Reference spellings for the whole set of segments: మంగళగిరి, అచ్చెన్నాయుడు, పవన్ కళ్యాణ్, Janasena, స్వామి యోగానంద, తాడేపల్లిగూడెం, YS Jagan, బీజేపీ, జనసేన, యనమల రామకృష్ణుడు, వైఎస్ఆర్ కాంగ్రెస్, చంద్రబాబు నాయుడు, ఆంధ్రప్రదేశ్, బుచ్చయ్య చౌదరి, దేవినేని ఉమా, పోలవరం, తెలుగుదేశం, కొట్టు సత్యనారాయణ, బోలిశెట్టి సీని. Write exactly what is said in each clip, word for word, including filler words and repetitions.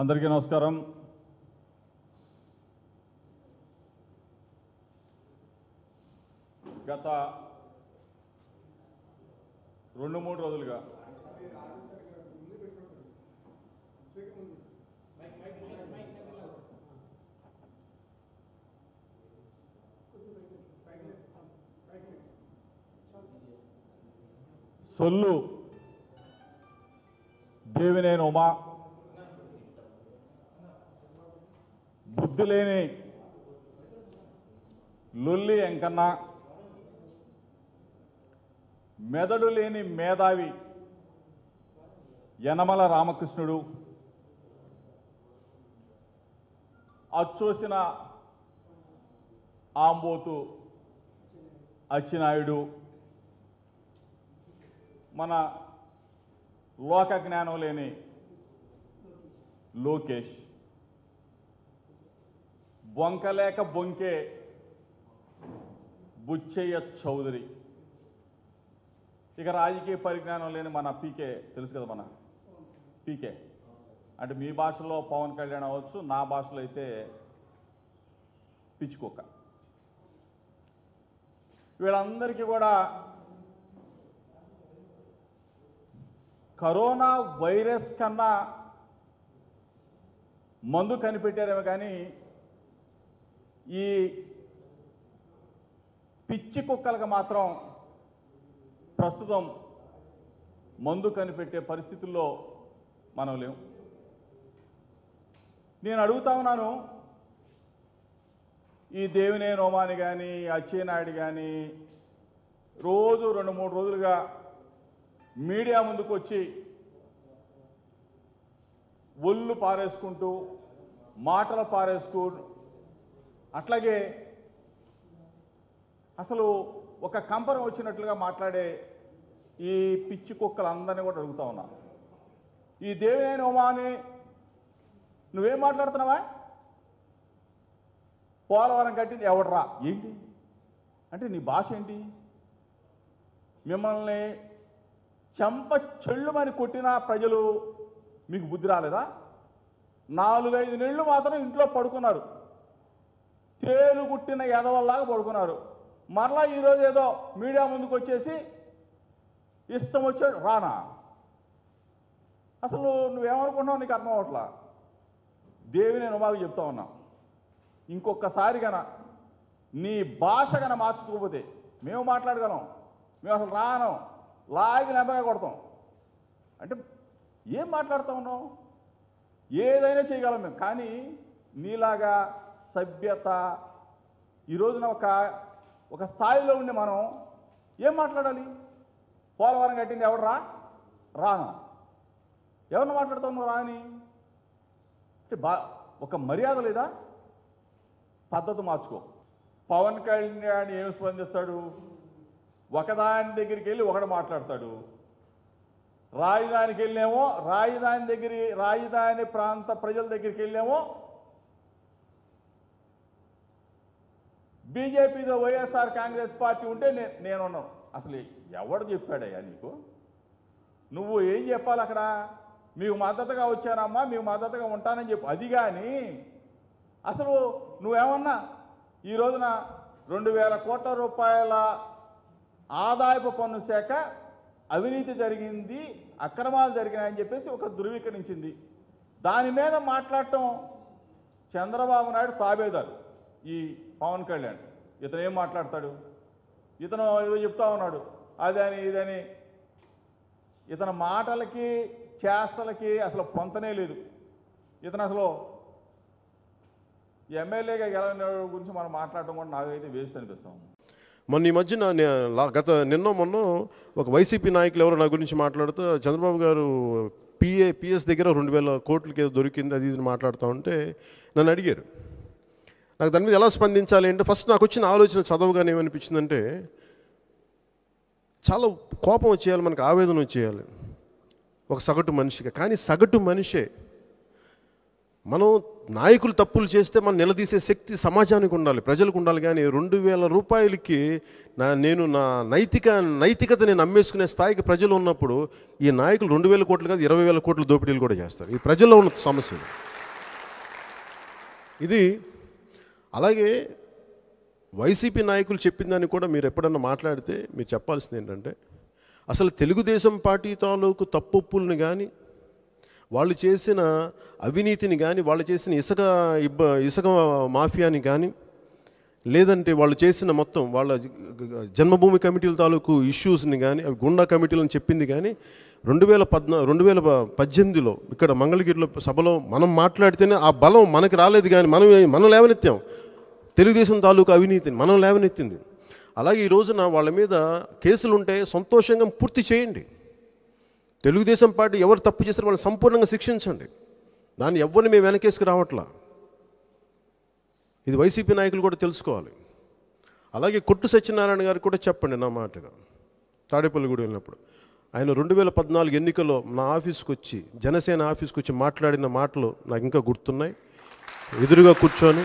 అందరికీ నమస్కారం. గత రెండు మూడు రోజులుగా సొల్లు దేవినేని ఉమా, బుద్ధి లేని లొల్లి ఎంకన్నా, మెదడు లేని మేధావి యనమల రామకృష్ణుడు, అచ్చోసిన ఆంబోతు అచ్చినాయుడు, మన లోక జ్ఞానం లేని లోకేష్, బొంకలేక బొంకే బుచ్చయ్య చౌదరి, ఇక రాజకీయ పరిజ్ఞానం లేని మన పీకే, తెలుసు కదా మన పీకే అంటే మీ భాషలో పవన్ కళ్యాణ్ అవ్వచ్చు, నా భాషలో అయితే పిచ్చుకోక. వీళ్ళందరికీ కూడా కరోనా వైరస్ కన్నా మందు కనిపెట్టారేమో కానీ ఈ పిచ్చి కుక్కలకు మాత్రం ప్రస్తుతం మందు కనిపెట్టే పరిస్థితుల్లో మనం లేము. నేను అడుగుతా ఉన్నాను, ఈ దేవినేని ఉమాని కానీ అచ్చెన్నాయుడు కానీ రోజు రెండు మూడు రోజులుగా మీడియా ముందుకు వచ్చి ఒళ్ళు పారేసుకుంటూ మాటలు పారేసుకు, అట్లాగే అసలు ఒక కంపరం వచ్చినట్లుగా మాట్లాడే ఈ పిచ్చి కుక్కలందరినీ కూడా అడుగుతా ఉన్నా, ఈ దేవినేని ఉమాని నువ్వేం మాట్లాడుతున్నావా? పోలవరం కట్టింది ఎవడరా? ఏంటి అంటే నీ భాష ఏంటి? మిమ్మల్ని చెంప చెళ్ళుమని కొట్టిన ప్రజలు మీకు బుద్ధి రాలేదా? నాలుగైదు నెలలు మాత్రం ఇంట్లో పడుకున్నారు, తేలు కుట్టిన ఎదవల్లాగా పడుకున్నారు. మరలా ఈరోజు ఏదో మీడియా ముందుకు వచ్చేసి ఇష్టం వచ్చాడు రానా? అసలు నువ్వేమనుకుంటున్నావు నీకు అర్థం అవట్లా. దేవినేని ఉమాకి చెప్తా ఉన్నా, ఇంకొకసారి కన నీ భాష కన మార్చుకోకపోతే మేము మాట్లాడగలం, మేము అసలు రాను, లాగి నెమ్మగా కొడతాం. అంటే ఏం మాట్లాడుతూ ఉన్నావు? ఏదైనా చేయగలం మేము, కానీ నీలాగా సభ్యత ఈరోజున ఒక ఒక స్థాయిలో ఉండి మనం ఏం మాట్లాడాలి? పోలవరం కట్టింది ఎవడు రా? రాను. ఎవరిని మాట్లాడుతావు నువ్వు రాని? అంటే బా ఒక మర్యాద లేదా? పద్ధతి మార్చుకో. పవన్ కళ్యాణ్ ఏమి స్పందిస్తాడు? ఒకదాని దగ్గరికి వెళ్ళి ఒకడు మాట్లాడతాడు, రాజధానికి వెళ్ళేమో రాజధాని దగ్గర రాజధాని ప్రాంత ప్రజల దగ్గరికి వెళ్ళేమో బీజేపీతో వైఎస్ఆర్ కాంగ్రెస్ పార్టీ ఉంటే నేనున్నాను. అసలు ఎవడు చెప్పాడయ్యా నీకు? నువ్వు ఏం చెప్పాలి అక్కడ? మీకు మద్దతుగా వచ్చానమ్మా, మీకు మద్దతుగా ఉంటానని చెప్పు, అది కానీ అసలు నువ్వేమన్నా ఈ రోజున రెండు వేల కోట్ల రూపాయల ఆదాయపు పన్ను శాఖ అవినీతి జరిగింది, అక్రమాలు జరిగినాయని చెప్పేసి ఒక ధృవీకరించింది. దాని మీద మాట్లాడటం చంద్రబాబు నాయుడు తాబేదారు. ఈ పవన్ కళ్యాణ్ ఇతను ఏం మాట్లాడతాడు? ఇతను ఏదో చెప్తా ఉన్నాడు అదని ఇదని. ఇతని మాటలకి చేష్టలకి అసలు పొంతనే లేదు. ఇతను అసలు ఎమ్మెల్యేగా గెలిచిన గురించి మనం మాట్లాడటం కూడా నాకైతే వేస్ట్ అనిపిస్తాం. మొన్న ఈ మధ్యన గత నిన్న మొన్న ఒక వైసీపీ నాయకులు ఎవరో నా గురించి మాట్లాడుతూ చంద్రబాబు గారు పిఏ పిఎస్ దగ్గర రెండు వేల కోట్లకి దొరికింది అది ఇది మాట్లాడుతూ ఉంటే నన్ను అడిగారు. నాకు దాని మీద ఎలా స్పందించాలి అంటే ఫస్ట్ నాకు వచ్చిన ఆలోచన చదవగానే ఏమనిపించిందంటే చాలా కోపం వచ్చేయాలి, మనకు ఆవేదన వచ్చేయాలి ఒక సగటు మనిషిగా. కానీ సగటు మనిషే మనం నాయకులు తప్పులు చేస్తే మనం నిలదీసే శక్తి సమాజానికి ఉండాలి, ప్రజలకు ఉండాలి. కానీ రెండు వేల రూపాయలకి నా నేను నా నైతిక నైతికత నేను అమ్మేసుకునే స్థాయికి ప్రజలు ఉన్నప్పుడు ఈ నాయకులు రెండు వేల కోట్లు కాదు ఇరవై వేల కోట్లు దోపిడీలు కూడా చేస్తారు. ఈ ప్రజల్లో ఉన్న సమస్య ఇది. అలాగే వైసీపీ నాయకులు చెప్పిన దానికి కూడా మీరు ఎప్పుడన్నా మాట్లాడితే మీరు చెప్పాల్సింది ఏంటంటే, అసలు తెలుగుదేశం పార్టీ తాలూకు తప్పులను కానీ, వాళ్ళు చేసిన అవినీతిని కానీ, వాళ్ళు చేసిన ఇసుక ఇబ్బ ఇసుక మాఫియాని కానీ, లేదంటే వాళ్ళు చేసిన మొత్తం వాళ్ళ జన్మభూమి కమిటీల తాలూకు ఇష్యూస్ని కానీ, అవి గుండా కమిటీలని చెప్పింది కానీ, రెండు వేల పద్నా రెండు వేల పద్దెనిమిదిలో ఇక్కడ మంగళగిరిలో సభలో మనం మాట్లాడితేనే ఆ బలం మనకి రాలేదు. కానీ మనం మనం లేవనెత్తాం తెలుగుదేశం తాలూకు అవినీతిని, మనం లేవనెత్తింది. అలాగే ఈ రోజున వాళ్ళ మీద కేసులు ఉంటే సంతోషంగా పూర్తి చేయండి. తెలుగుదేశం పార్టీ ఎవరు తప్పు చేస్తారో వాళ్ళని సంపూర్ణంగా శిక్షించండి. దాన్ని ఎవరిని మేము వెనకేసుకు రావట్లా. ఇది వైసీపీ నాయకులు కూడా తెలుసుకోవాలి. అలాగే కొట్టు సత్యనారాయణ గారికి కూడా చెప్పండి నా మాటగా. తాడేపల్లిగూడెం వెళ్ళినప్పుడు ఆయన రెండు వేల పద్నాలుగు ఎన్నికల్లో నా ఆఫీస్కి వచ్చి, జనసేన ఆఫీస్కి వచ్చి మాట్లాడిన మాటలు నాకు ఇంకా గుర్తున్నాయి. ఎదురుగా కూర్చొని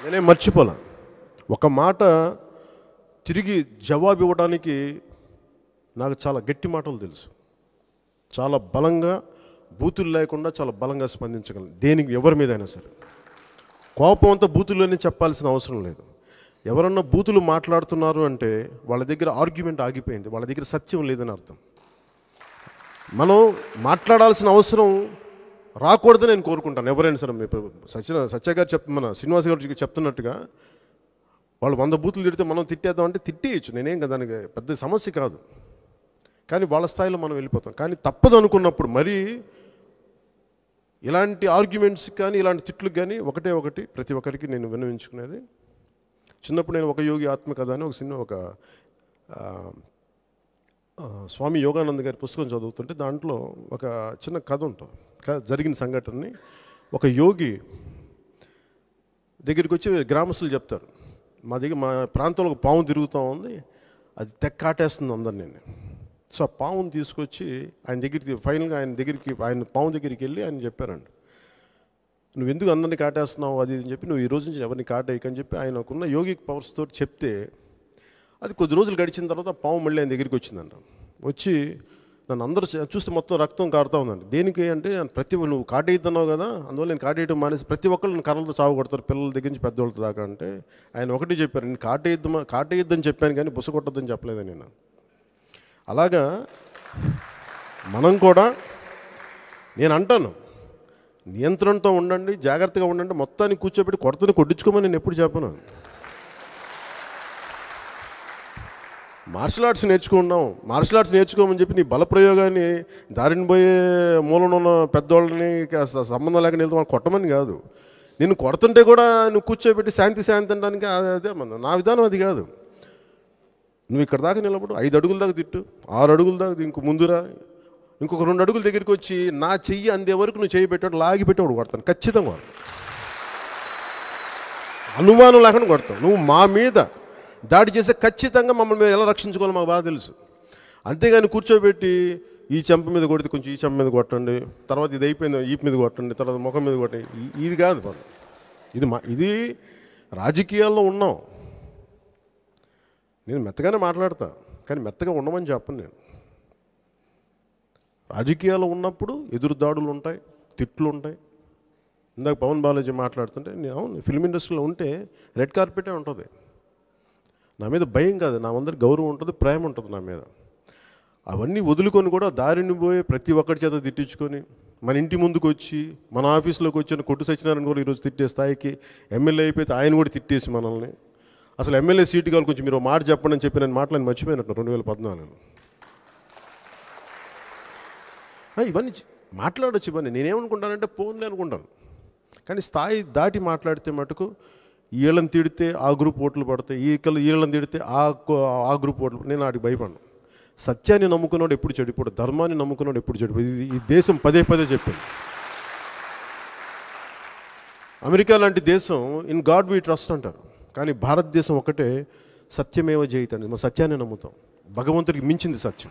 నేనే మర్చిపోలే. ఒక మాట తిరిగి జవాబు ఇవ్వడానికి నాకు చాలా గట్టి మాటలు తెలుసు. చాలా బలంగా, బూతులు లేకుండా చాలా బలంగా స్పందించగలను దేనికి, ఎవరి మీద అయినా సరే. కోపం అంతా బూతుల్లోనే చెప్పాల్సిన అవసరం లేదు. ఎవరన్నా బూతులు మాట్లాడుతున్నారు అంటే వాళ్ళ దగ్గర ఆర్గ్యుమెంట్ ఆగిపోయింది, వాళ్ళ దగ్గర సత్యం లేదని అర్థం. మనం మాట్లాడాల్సిన అవసరం రాకూడదని నేను కోరుకుంటాను ఎవరైనా సరే. సత్య సత్య గారు చెప్ మన శ్రీనివాస్ గారు చెప్తున్నట్టుగా వాళ్ళు వంద బూతులు తిడితే మనం తిట్టేద్దాం అంటే తిట్టేయచ్చు, నేనేం కదా, దానికి పెద్ద సమస్య కాదు. కానీ వాళ్ళ స్థాయిలో మనం వెళ్ళిపోతాం. కానీ తప్పదు అనుకున్నప్పుడు మరీ ఇలాంటి ఆర్గ్యుమెంట్స్ కానీ ఇలాంటి తిట్లకు కానీ ఒకటే ఒకటి ప్రతి ఒక్కరికి నేను విన్నవించుకునేది, చిన్నప్పుడు నేను ఒక యోగి ఆత్మకథ అని ఒక సినిమా ఒక స్వామి యోగానంద గారి పుస్తకం చదువుతుంటే దాంట్లో ఒక చిన్న కథ ఉంటుంది. జరిగిన సంఘటనని ఒక యోగి దగ్గరికి వచ్చి గ్రామస్తులు చెప్తారు, మా దగ్గర మా ప్రాంతంలో ఒక పాము తిరుగుతూ ఉంది, అది తెక్కాటేస్తుంది అందరు. నేను సో ఆ పావును తీసుకొచ్చి ఆయన దగ్గరికి ఫైనల్గా ఆయన దగ్గరికి ఆయన పావు దగ్గరికి వెళ్ళి ఆయన చెప్పారండి, నువ్వు ఎందుకు అందరినీ కాటేస్తున్నావు అది అని చెప్పి, నువ్వు ఈ రోజు నుంచి ఎవరిని కాటేయకని చెప్పి ఆయనకున్న యోగిక్ పవర్స్తో చెప్తే అది కొద్ది రోజులు గడిచిన తర్వాత పావు మళ్ళీ ఆయన దగ్గరికి వచ్చిందంట. వచ్చి నన్ను అందరూ చూస్తే మొత్తం రక్తం కారుతూ ఉందండి. దేనికి అంటే ప్రతి నువ్వు కాటేయతున్నావు కదా, అందువల్ల నేను కాటేయడం మానేసి ప్రతి ఒక్కళ్ళు కర్రలతో చావగొడతారు, పిల్లల దగ్గర నుంచి పెద్దవాళ్ళతో దాకా. అంటే ఆయన ఒకటి చెప్పారు, నేను కాటేయద్దు కాటేయద్దని చెప్పాను కానీ బుసగొట్టద్దని చెప్పలేదని. నేను అలాగా మనం కూడా నేను అంటాను, నియంత్రణతో ఉండండి, జాగ్రత్తగా ఉండండి. మొత్తాన్ని కూర్చోబెట్టి కొడతని కొట్టించుకోమని నేను ఎప్పుడు చెప్పను. మార్షల్ ఆర్ట్స్ నేర్చుకున్నాం, మార్షల్ ఆర్ట్స్ నేర్చుకోమని చెప్పి నీ బలప్రయోగాన్ని దారిని పోయే మూలన ఉన్న పెద్దవాళ్ళని సంబంధం లేక నిలుతా కొట్టమని కాదు. నేను కొడుతుంటే కూడా నువ్వు కూర్చోబెట్టి శాంతి శాంతి అనడానికి అదే మన నా విధానం, అది కాదు. నువ్వు ఇక్కడ దాకా నిలబడు, ఐదు అడుగుల దాకా తిట్టు, ఆరు అడుగుల దాకా ఇంక ముందురా, ఇంకొక రెండు అడుగుల దగ్గరికి వచ్చి నా చెయ్యి అందే వరకు నువ్వు చెయ్యి పెట్టాడు, లాగి పెట్టాడు కొడతాను ఖచ్చితంగా. అనుమానం లేకుండా కొడతావు. నువ్వు మా మీద దాడి చేస్తే ఖచ్చితంగా మమ్మల్ని మేము ఎలా రక్షించుకోవాలో మాకు బాగా తెలుసు. అంతేగాని కూర్చోబెట్టి ఈ చెంప మీద కొడితే కొంచెం ఈ చెంప మీద కొట్టండి, తర్వాత ఇది అయిపోయింది ఈపు మీద కొట్టండి, తర్వాత ముఖం మీద కొట్టండి, ఇది కాదు బాబు. ఇది మా ఇది రాజకీయాల్లో ఉన్నాం. నేను మెత్తగానే మాట్లాడతా కానీ మెత్తగా ఉండమని చెప్పను. నేను రాజకీయాలు ఉన్నప్పుడు ఎదురుదాడులు ఉంటాయి, తిట్లు ఉంటాయి. ఇందాక పవన్ బాలాజీ మాట్లాడుతుంటే నేను అవును ఫిల్మ్ ఇండస్ట్రీలో ఉంటే రెడ్ కార్పెటే ఉంటుంది. నా మీద భయం కాదు, నా అందరి గౌరవం ఉంటుంది, ప్రేమ ఉంటుంది నా మీద. అవన్నీ వదులుకొని కూడా దారిని పోయే ప్రతి ఒక్కరి చేత తిట్టించుకొని మన ఇంటి ముందుకు వచ్చి మన ఆఫీస్లోకి వచ్చిన కొట్టు సత్యనారాయణ కూడా ఈరోజు తిట్టే స్థాయికి ఎమ్మెల్యే అయిపోతే ఆయన కూడా తిట్టేసి మనల్ని అసలు ఎమ్మెల్యే సీటు కావాలి కొంచెం మీరు మాట చెప్పండి అని చెప్పి నేను మాటలు మర్చిపోయినట్టు రెండు వేల పద్నాలుగులో. ఇవన్నీ మాట్లాడొచ్చు, ఇవన్నీ నేనేమనుకుంటానంటే పోన్లే అనుకుంటాను. కానీ స్థాయి దాటి మాట్లాడితే మటుకు వీళ్ళని తిడితే ఆ గ్రూప్ ఓట్లు పడతాయి, ఈ వీళ్ళని తిడితే ఆ ఆ గ్రూప్ ఓట్లు, నేను వాటికి భయపడను. సత్యాన్ని నమ్ముకున్నాడు ఎప్పుడు చెడిపోడు, ధర్మాన్ని నమ్ముకున్నాడు ఎప్పుడు చెడిపోడు. ఇది ఈ దేశం పదే పదే చెప్పింది. అమెరికా లాంటి దేశం ఇన్ గాడ్ వీ ట్రస్ట్ అంటారు, కానీ భారతదేశం ఒకటే సత్యమేవ జయతండి. మనం సత్యాన్ని నమ్ముతాం, భగవంతుడికి మించింది సత్యం.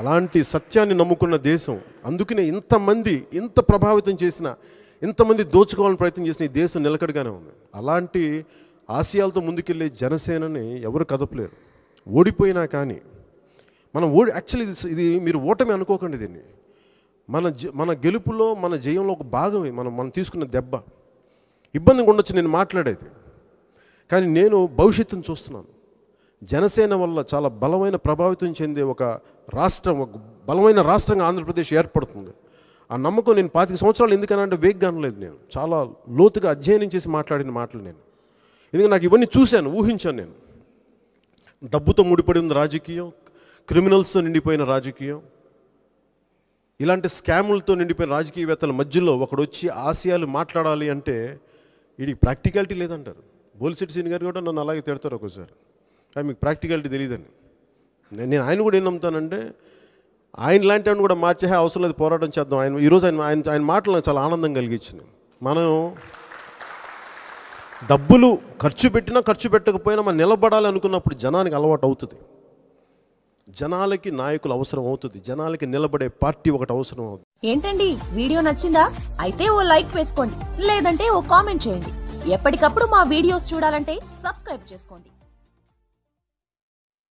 అలాంటి సత్యాన్ని నమ్ముకున్న దేశం, అందుకనే ఇంతమంది ఇంత ప్రభావితం చేసిన, ఇంతమంది దోచుకోవాలని ప్రయత్నం చేసిన ఈ దేశం నిలకడగానే ఉంది. అలాంటి ఆశయాలతో ముందుకెళ్ళే జనసేనని ఎవరు కదపలేరు. ఓడిపోయినా కానీ మనం ఓడి యాక్చువల్లీ ఇది మీరు ఓటమి అనుకోకండి. దీన్ని మన మన గెలుపులో, మన జయంలో ఒక భాగమే. మనం మనం తీసుకున్న దెబ్బ ఇబ్బందిగా ఉండొచ్చు నేను మాట్లాడేది, కానీ నేను భవిష్యత్తును చూస్తున్నాను. జనసేన వల్ల చాలా బలమైన ప్రభావితం చెందే ఒక రాష్ట్రం, ఒక బలమైన రాష్ట్రంగా ఆంధ్రప్రదేశ్ ఏర్పడుతుంది. ఆ నమ్మకం నేను పాతిక సంవత్సరాలు ఎందుకనంటే వేగ్గా అనలేదు, నేను చాలా లోతుగా అధ్యయనం చేసి మాట్లాడిన మాటలు నేను. ఎందుకంటే నాకు ఇవన్నీ చూశాను, ఊహించాను నేను. డబ్బుతో ముడిపడి ఉన్న రాజకీయం, క్రిమినల్స్తో నిండిపోయిన రాజకీయం, ఇలాంటి స్కాములతో నిండిపోయిన రాజకీయవేత్తల మధ్యలో ఒకడు వచ్చి ఆశయాలు మాట్లాడాలి అంటే వీడికి ప్రాక్టికాలిటీ లేదంటారు. బోలిశెట్టి సీని గారు కూడా నన్ను అలాగే తిడతారు ఒక్కోసారి, కానీ మీకు ప్రాక్టికాలిటీ తెలియదని. నేను ఆయన కూడా ఏం నమ్ముతానంటే, ఆయన లాంటి ఆయన కూడా మార్చే అవసరం లేదు, పోరాటం చేద్దాం. ఆయన ఈరోజు ఆయన ఆయన ఆయన మాటలు చాలా ఆనందం కలిగించింది. మనం డబ్బులు ఖర్చు పెట్టినా ఖర్చు పెట్టకపోయినా మనం నిలబడాలి అనుకున్నప్పుడు జనానికి అలవాటు అవుతుంది. జనాలకి నాయకులు అవసరం అవుతుంది, జనాలకి నిలబడే పార్టీ ఒకటి అవసరం అవుతుంది. ఏంటండి, వీడియో నచ్చిందా? అయితే ఓ లైక్ వేసుకోండి, లేదంటే ఓ కామెంట్ చేయండి. ఎప్పటికప్పుడు మా వీడియోస్ చూడాలంటే సబ్స్క్రైబ్ చేసుకోండి.